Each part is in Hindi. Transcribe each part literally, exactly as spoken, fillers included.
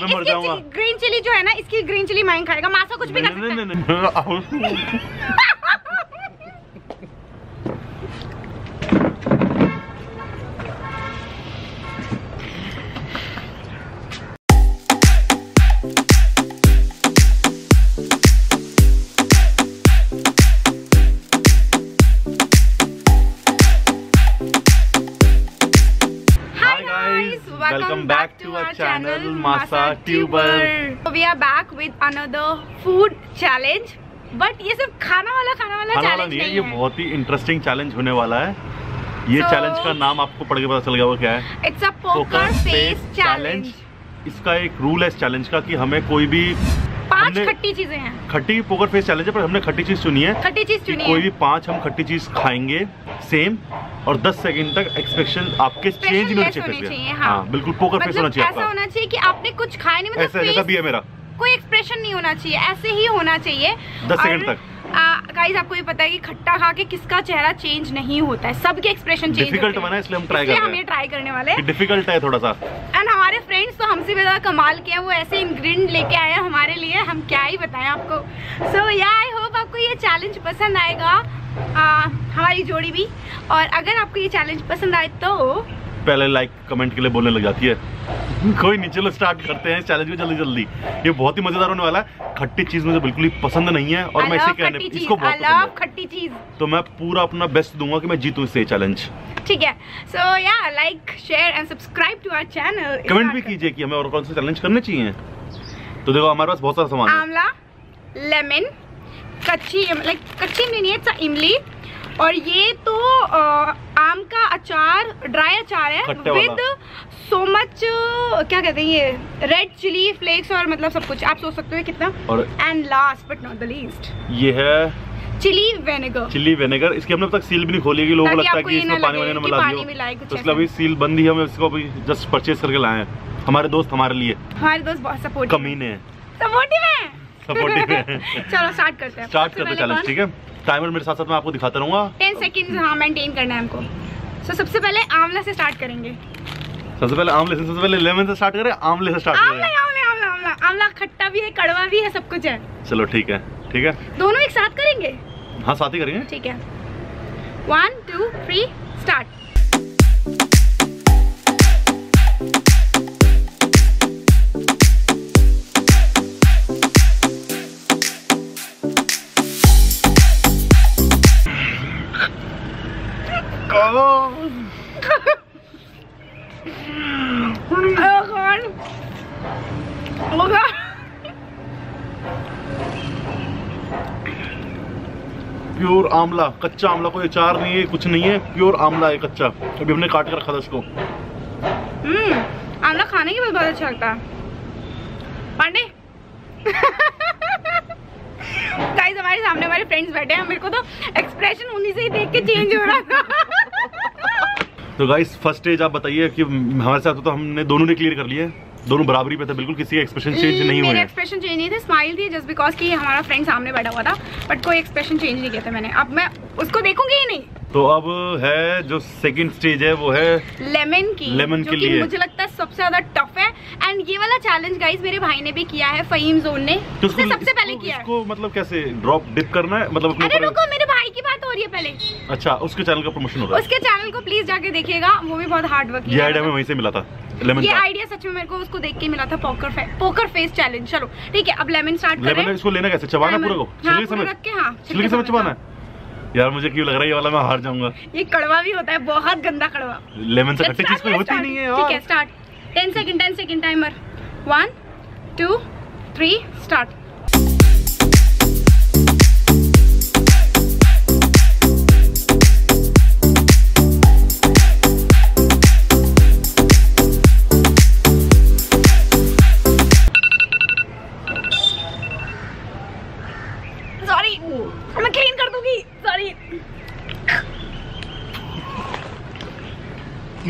मैं मर जाऊंगा। ग्रीन चिली जो है ना, इसकी ग्रीन चिली माइन खाएगा, मासा कुछ भी नहीं, नहीं, नहीं, Welcome back to our channel Masa Tuber. So we are back with another food challenge. But ये सब खाना वाला खाना वाला खाना वाला नहीं है, ये बहुत ही इंटरेस्टिंग चैलेंज होने वाला है। ये चैलेंज so, का नाम आपको पढ़ के पता चल गया वो क्या है। It's a poker face challenge. इसका एक रूल है इस चैलेंज का कि हमें कोई भी पांच खट्टी चीजें हैं। खट्टी पोकर फेस चैलेंज है पर हमने खट्टी चीज चुनी है। खट्टी चीज चुनी है। कोई भी पांच हम खट्टी चीज खाएंगे सेम और दस सेकंड तक एक्सपेक्शन आपके चेंज नहीं होने चाहिए। हाँ बिल्कुल, पोकर फेस होना चाहिए। ऐसा होना चाहिए कि आपने कुछ खाया नहीं, मतलब ऐसा भी है मेरा, कोई एक्सप्रेशन नहीं होना चाहिए, ऐसे ही होना चाहिए दस सेकंड तक। गाइस आपको ये पता है कि खट्टा खा के किसका चेहरा चेंज नहीं होता है, सबके एक्सप्रेशन चेंज। डिफिकल्ट बना है इसलिए हम ट्राई कर रहे हैं, हम ये ट्राई करने वाले हैं। डिफिकल्ट है थोड़ा सा। एंड हमारे फ्रेंड्स तो हमसे भी ज्यादा कमाल के हैं, वो ऐसे इंग्रेडिएंट लेके आए हैं हमारे लिए, हम क्या ही बताएं आपको। सो या आई होप आपको ये चैलेंज पसंद आएगा, आ, हमारी जोड़ी भी। और अगर आपको ये चैलेंज पसंद आए तो पहले लाइक कमेंट के लिए बोलने लग जाती है कोई नहीं, चलो स्टार्ट करते हैं चैलेंज में जल्दी जल्दी। ये बहुत ही मजेदार होने वाला है। खट्टी चीज मुझे बिल्कुल ही पसंद नहीं है और मैं इसे कहने इसको बहुत पसंद है खट्टी चीज, तो मैं पूरा अपना बेस्ट दूंगा कि मैं जीतूं इससे चैलेंज। ठीक है, सो या like share and subscribe to our channel. Comment भी कीजिए कि हमें और कौन से चैलेंज करने चाहिए। तो देखो हमारे पास बहुत सारा सामान है, आंवला, लेमन, कच्ची लाइक कच्ची में नहीं है इमली, और ये तो आम का अचार, ड्राई अचार है विद सो मच क्या कहते हैं ये रेड चिली फ्लेक्स और मतलब सब कुछ आप सोच सकते हो कितना। And last but not the least ये है चिली विनेगर। चिली विनेगर इसकी हमने अब तक सील भी नहीं खोली, लोगों को लगता है कि इसमें पानी वानी मिला दिया, तो इसलिए अभी सील बंद ही हम इसको अभी जस्ट परचेज करके लाए हैं। हमारे दोस्त हमारे लिए, हमारे दोस्त बहुत सपोर्टिव कमीने हैं, सपोर्टिव हैं। चलो स्टार्ट करते हैं, स्टार्ट करते हैं चैलेंज। ठीक है, टाइमर मेरे साथ साथ मैं आपको दिखाता रहूंगा। दस सेकंड हाँ मेंटेन करना है हमको। सो सबसे पहले आंवला से स्टार्ट करेंगे। सबसे पहले आंवले से, सबसे पहले लेमन से स्टार्ट करें, आंवले से स्टार्ट करें। आंवला आंवला आंवला आंवला खट्टा भी है, कड़वा भी है, सब कुछ है। चलो ठीक है, ठीक है दोनों एक साथ करेंगे। हाँ साथ ही करेंगे। ठीक है one two three start. Pure आंवला, कच्चा आंवला, कोई अचार नहीं है, कुछ नहीं है, प्योर आंवला है कच्चा। अभी हमने काट कर रखा था इसको। हम्म, आंवला खाने के बाद बहुत अच्छा लगता है। पांडे गाइस हमारे सामने हमारे फ्रेंड्स बैठे हैं, मेरे को तो एक्सप्रेशन उन्हीं से ही देख के चेंज हो रहा था। तो गाइस फर्स्ट स्टेज आप बताइए कि हमारे साथ तो हमने दोनों ने क्लियर कर लिए, दोनों बराबरी पे थे, बिल्कुल किसी का एक्सप्रेशन चेंज नहीं हुआ। मेरा एक्सप्रेशन चेंज नहीं था, स्माइल थी जस्ट बिकॉज कि हमारा फ्रेंड सामने बैठा हुआ था, बट कोई एक्सप्रेशन चेंज नहीं किया था मैंने। अब मैं उसको देखूंगी ही नहीं। तो अब है जो सेकंड स्टेज है वो है लेमन की, लेमन के लिए मुझे लगता है सबसे ज्यादा टफ है। एंड ये वाला चैलेंज गाइस मेरे भाई ने भी किया है, फहीम जोन ने, तो उसने सबसे पहले किया है। इसको मतलब कैसे ड्रॉप डिप करना है, मतलब अपने ऊपर। मेरे भाई की बात हो रही है पहले, अच्छा उसके चैनल का प्रमोशन हो रहा है, उसके चैनल को प्लीज जाके देखिएगा, वो भी बहुत हार्ड वर्क किया है। ये आइडिया वहीं से मिला था, लेमन ये आइडिया सच में मेरे को उसको देख के मिला था, पोकर फे, पोकर फेस चैलेंज। चलो ठीक है अब लेमन स्टार्ट करें। लेमन इसको लेना कैसे, चबाना पूरा को छिलके समेत रख के। हां छिलके समेत चबाना है। यार मुझे क्यों लग रहा है ये वाला मैं हार जाऊंगा, ये कड़वा भी होता है, बहुत गंदा कड़वा। लेमन से खट्टी चीज कोई होती नहीं है। ठीक है स्टार्ट, दस सेकंड दस second timer one two three start.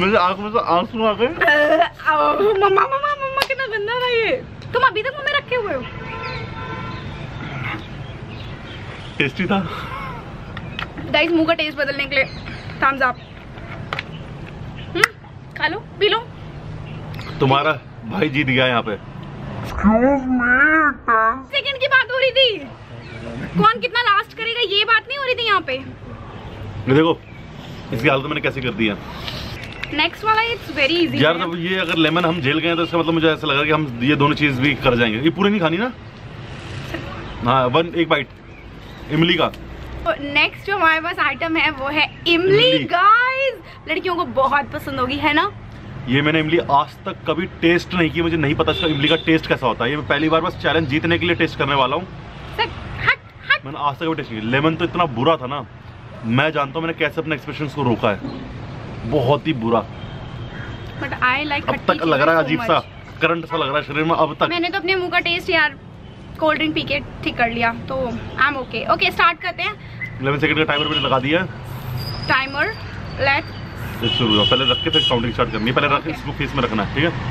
मुझे आंख में से आंसू आ गए। मम्मा मम्मा मम्मा कितना गंदा था ये, तुम अभी तक मुंह में रखे हुए हो। टेस्टी था गाइस, मुंह का टेस्ट बदलने के लिए थम्स अप। हम्म खा लो पी लो। तुम्हारा भाई जीत गया यहाँ पे। Excuse me, सेकंड की बात हो रही थी। कौन कितना लास्ट करेगा ये बात नहीं हो रही थी यहाँ पे। ये देखो इसकी हालत मैंने कैसे कर दिया। नेक्स्ट वाला इट्स वेरी इजी यार। अब ये अगर लेमन हम झेल गए तो इसका मतलब मुझे ऐसा लगा कि हम ये दोनों चीज भी कर जाएंगे। ये पूरी नहीं खानी ना। हाँ वन एक बाइट इमली का। नेक्स्ट जो हमारे पास आइटम है वो है इमली। गाइस लड़कियों को बहुत पसंद होगी है ना। ये मैंने इमली आज तक कभी टेस्ट नहीं की, मुझे नहीं पता इसका इमली का टेस्ट कैसा होता है। ये मैं पहली बार बस चैलेंज जीतने के लिए टेस्ट करने वाला हूँ। मैंने आज तक कभी टेस्ट नहीं किया। लेमन तो इतना बुरा था ना, मैं जानता हूँ मैंने कैसे अपने एक्सप्रेशंस को रोका है। बहुत ही बुरा। बट आई लाइक, अब तक लग रहा है अजीब सा करंट सा लग रहा है शरीर में। अब तक मैंने तो अपने मुँह का टेस्ट यार कोल्ड ड्रिंक पी के ठीक कर लिया, तो I am okay. Okay start करते हैं। इलेवन सेकंड का टाइमर मैंने लगा दिया। टाइमर लेट शुरू। पहले रख के फिर काउंटिंग स्टार्ट करनी है। पहले रख के इसको फेस में रखना है, ठीक है।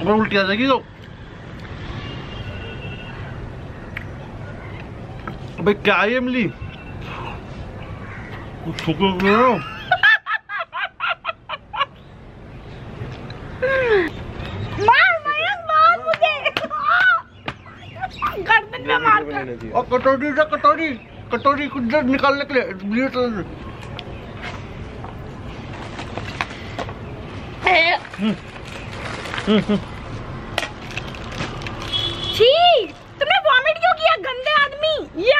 अगर उल्टी आ जाएगी तो अबे क्या है इमली। और कटोरी से कटोरी कटोरी कुछ देर निकालने के लिए। तुमने वॉमिट क्यों किया गंदे आदमी। ये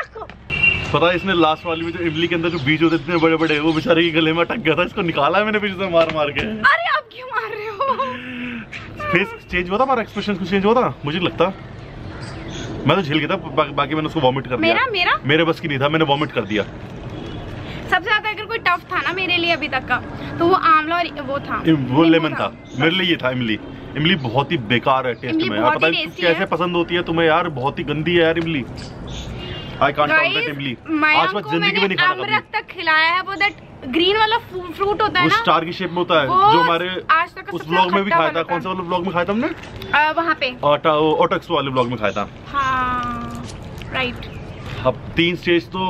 पता है इसने लास्ट वाली में जो इमली के अंदर जो बीज होते इतने बड़े बड़े वो बेचारे के गले में अटक गया था। इसको निकाला है मैंने बीज से मार मार के। अरे आप क्यों मार रहे हो। फेस चेंज हुआ था, हमारा एक्सप्रेशन कुछ चेंज हुआ था। मुझे लगता मैं तो झेल गया था, बा, बाकी मैंने उसको वॉमिट कर दिया। मेरा मेरा मेरे बस की नहीं था, मैंने वॉमिट कर दिया। सबसे ज्यादा अगर कोई टफ था ना मेरे लिए अभी तक का तो वो आंवला और वो था वो लेमन था। मेरे लिए ये था इमली। इमली बहुत ही बेकार है टेस्ट में। पता है कैसे पसंद होती है तुम्हें यार। बहुत ही गंदी है यार इमली। I can't count that इमली। आज मैं जिंदगी में नहीं खाना। अमरक तक खिलाया है वो दैट ग्रीन वाला फ्रूट होता है ना, वो स्टार की शेप में होता है जो हमारे आज तक उस ब्लॉग में भी खाया था। कौन सा वाला ब्लॉग में खाया था हमने? आ, वहाँ पे ऑटा ऑटक्स वाले ब्लॉग में खाया था। हाँ राइट। अब तीन स्टेज तो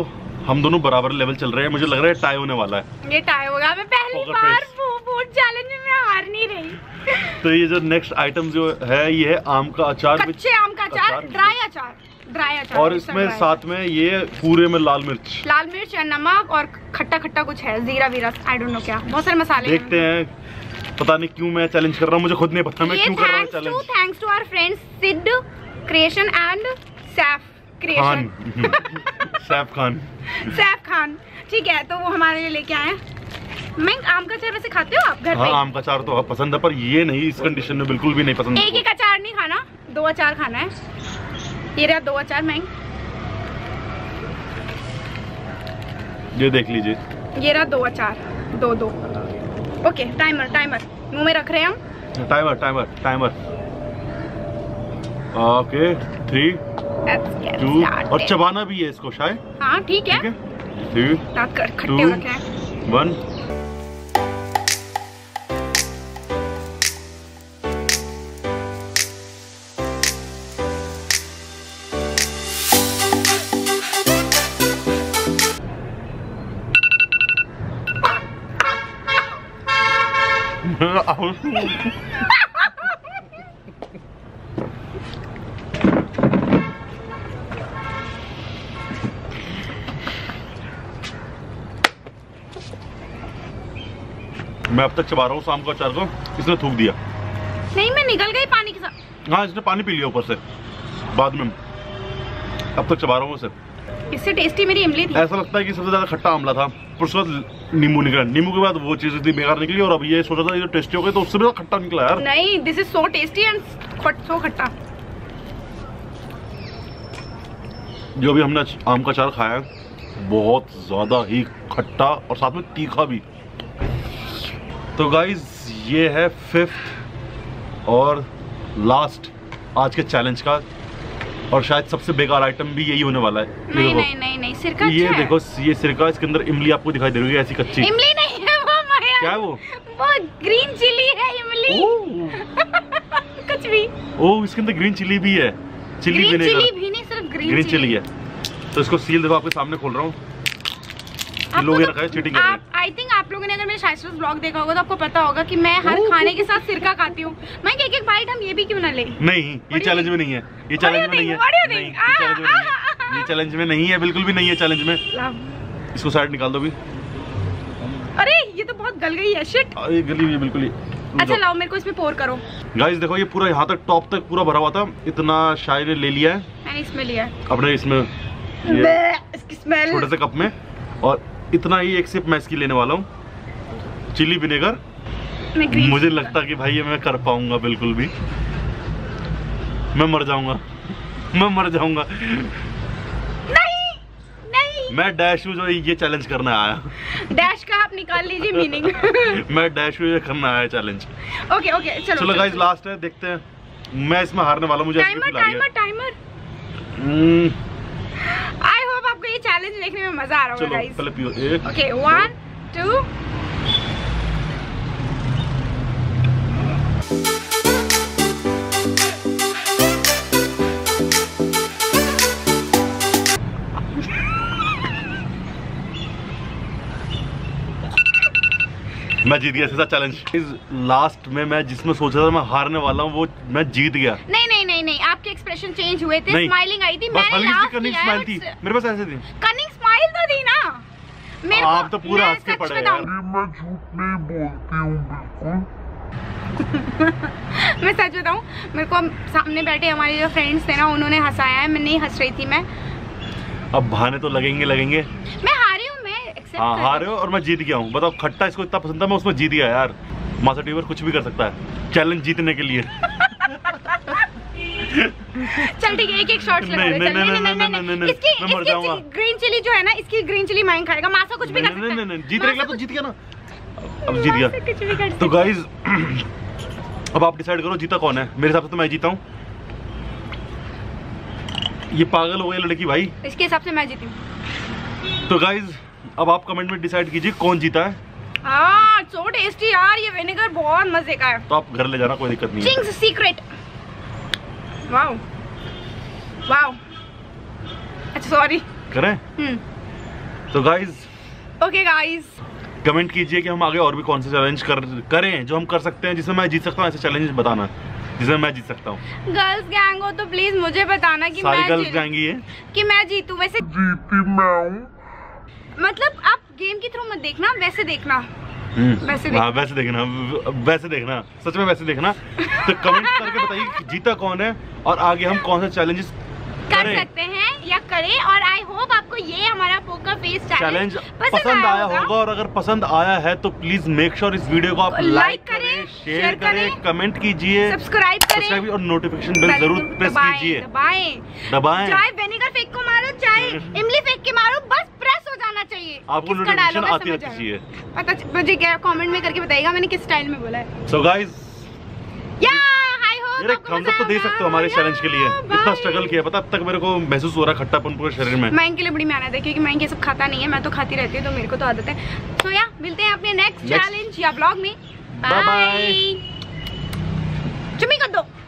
हम दोनों बराबर लेवल चल रहे हैं। मुझे लग रहा है टाई होने वाला है। ये टाई होगा। मैं पहली बार फूड चैलेंज में हार नहीं रही। तो ये जो नेक्स्ट आइटम जो है ये है आम का अचार। कच्चे आम का अचार, ड्राई अचार। और इसमें साथ में ये पूरे में लाल मिर्च लाल मिर्च और नमक और खट्टा खट्टा कुछ है, जीरा वीरा आई डोंट नो क्या, बहुत सारे मसाले देखते हैं। पता नहीं क्यों मैं चैलेंज कर रहा हूँ, मुझे खुद नहीं पता मैं क्यों कर रहा हूँ challenge. Thanks to our friends Sid creation and Saif creation Saif Khan Saif Khan ठीक है। तो वो हमारे लिए लेके आए। मैं आम का अचार वैसे खाते हो आप घर पे? आम का अचार तो पसंद है पर ये नहीं, इस कंडीशन में बिल्कुल भी नहीं पसंद। एक एक अचार नहीं खाना, दो अचार खाना है। ये रहा दो अचार। मैं ये देख लीजिए, ये रहा दो अचार, दो दो। ओके टाइमर टाइमर मुंह में रख रहे हैं हम। Timer timer timer. Okay three two और चबाना भी है इसको शायद। हाँ ठीक है। Three two one. मैं अब तक चबा रहा हूँ शाम को अचार को, इसने थूक दिया। नहीं मैं निकल गई पानी के साथ। हाँ इसने पानी पी लिया ऊपर से बाद में। अब तक चबा रहा हूँ उसे। इससे टेस्टी मेरी इमली थी। ऐसा लगता है कि सबसे ज्यादा खट्टा आंवला था, उसके बाद नींबू निकला। नींबू के बाद वो चीज इतनी बेकार निकली और अब ये सोचा था ये टेस्टी हो गई तो उससे भी खट्टा निकला यार। नहीं this is so tasty and so खट्टा। जो भी हमने आम का अचार खाया है बहुत ज्यादा ही खट्टा और साथ में तीखा भी। तो गाइज ये है फिफ्थ और लास्ट आज के चैलेंज का और शायद सबसे बेकार आइटम भी यही होने वाला है। नहीं नहीं नहीं नहीं सिरका। ये देखो ये सिरका, इसके अंदर इमली आपको दिखाई दे रही है ऐसी कच्ची। इमली नहीं है वो माया क्या है वो? वो ग्रीन चिली है, इमली। कुछ भी। ओह, इसके अंदर ग्रीन चिली भी है। चिली भी नहीं, सिर्फ ग्रीन चिली है। तो इसको सील देखो, आपके सामने खोल रहा हूँ। आई थिंक आप लोगों ने अगर मेरे शायस्ता ब्लॉग देखा होगा तो आपको पता होगा कि मैं हर खाने के साथ सिरका खाती हूँ। मैं एक एक बाइट, हम ये भी क्यों ना ले? नहीं, ये चैलेंज में नहीं है, ये चैलेंज में नहीं है, ये चैलेंज में नहीं है, बिल्कुल भी नहीं है चैलेंज में। इसको साइड निकाल दो भी। अरे ये तो बहुत गल गई है, शिट। अरे गली हुई है बिल्कुल ही। अच्छा लाओ, मेरे को इसमें पोर करो। गाइस देखो, ये पूरा यहाँ तक टॉप तक पूरा भरा हुआ था, इतना शायर ने ले लिया है, मैंने इसमें लिया है अपने इसमें छोटे से कप में। और इतना ही एक सिप मैं इसकी लेने वाला हूँ, चिली विनेगर। मुझे लगता कि भाई ये मैं कर पाऊंगा बिल्कुल भी, मैं मर जाऊंगा, मैं मर जाऊंगा। नहीं, नहीं। मैं डैश हूँ जो ये चैलेंज करने आया। डैश का आप निकाल लीजिए मीनिंग। मैं डैश हूँ ये करना आया चैलेंज। ओके ओके, चलो चलो गाइस, लास्ट है, देखते हैं मैं इसमें हारने वाला। मुझे ये चैलेंज देखने में मजा आ रहा होगा गाइस। पहले पियो। एक, ओके, वन, टू। मैं जीत गया ऐसा चैलेंज। इस लास्ट में मैं जिसमें सोचा था मैं हारने वाला हूँ वो मैं जीत गया। नहीं नहीं नहीं नहीं, आपके एक्सप्रेशन चेंज हुए थे, स्माइलिंग आई थी, मैंने लास्ट कनिंग स्माइल थी मेरे पास, ऐसे थी कनिंग स्माइल तो थी ना मेरे। आप तो पूरा हंस के पड़े यार। मैं झूठ नहीं बोलती हूं बिल्कुल। मैं सच बताऊं, मेरे को सामने बैठे हमारे जो फ्रेंड्स थे ना, उन्होंने हंसाया है, मैं नहीं हंस रही थी। मैं अब बहाने तो लगेंगे लगेंगे। मैं हारी हूं, मैं एक्सेप्ट। हां हारे हो और मैं जीत गया हूं। बताओ, खट्टा इसको इतना पसंद था, मैं उसमें जीत गया यार। मास्टर टीवर कुछ भी कर सकता है चैलेंज जीतने के लिए। चल ठीक है, एक एक शॉट लगाओ। नहीं नहीं नहीं नहीं नहीं, इसकी इसकी ग्रीन चिली जो है ना, इसकी ग्रीन चिली मांग खाएगा। मासा कुछ भी कर सकता है। नहीं नहीं, जीत गया तो जीत गया ना, अब जीत गया। तो गाइस अब आप डिसाइड करो जीता कौन है। मेरे हिसाब से तो मैं जीता हूं। ये पागल हो गई लड़की भाई, इसके हिसाब से मैं जीती हूं। तो गाइस अब आप कमेंट में डिसाइड कीजिए कौन जीता है। हां, सो टेस्टी यार, ये विनेगर बहुत मजे का है। तो आप घर ले जाना, कोई दिक्कत नहीं है। Ching's secret. वाओ वाओ, अच्छा सॉरी करें। तो गाइस, ओके गाइस, कमेंट कीजिए कि हम आगे और भी कौन से चैलेंज कर करें जो हम कर सकते हैं, जिसमें मैं जीत सकता हूँ। ऐसे चैलेंज बताना जिसमें मैं जीत सकता हूँ। गर्ल्स गैंग हो तो प्लीज मुझे बताना कि मैं गर्ल्स गैंग ही है कि मैं जीतू। वैसे जीती मैं हूँ, मतलब आप गेम के थ्रू मत देखना, वैसे देखना, वैसे देखना, वैसे देखना, वैसे देखना, सच में वैसे देखना। तो कमेंट करके बताइए कि जीता कौन है और आगे हम कौन से चैलेंजेस कर सकते हैं या करें। और आई होप आपको ये हमारा पोकर फेस चैलेंज पसंद आया होगा, और अगर पसंद आया है तो प्लीज मेक श्योर इस वीडियो को आप लाइक करें, शेयर करें, कमेंट कीजिए, सब्सक्राइब करें और नोटिफिकेशन बेल जरूर प्रेस कीजिए। दबाएं दबाएं, चाहे विनेगर फेंक को मारो, चाहे इमली फेंक के मारो, बस प्रेस हो जाना चाहिए। आपको नोटिफिकेशन आती रहनी चाहिए। पता मुझे क्या, कमेंट में करके बताइएगा मैंने किस स्टाइल में बोला है। सो गाइस, मेरे थम्स अप तो दे सकते हो हमारे चैलेंज के लिए। इतना स्ट्रगल किया, पता अब तक मेरे को महसूस हो रहा है खट्टापन पूरे शरीर में। मैं इनके लिए बड़ी मेहनत है क्योंकि मैं ये सब खाता नहीं है, मैं तो खाती रहती हूँ, तो मेरे को तो आदत है। तो या मिलते हैं अपने नेक्स्ट चैलेंज या ब्लॉग में। Bye bye. चुम्मी कर दो।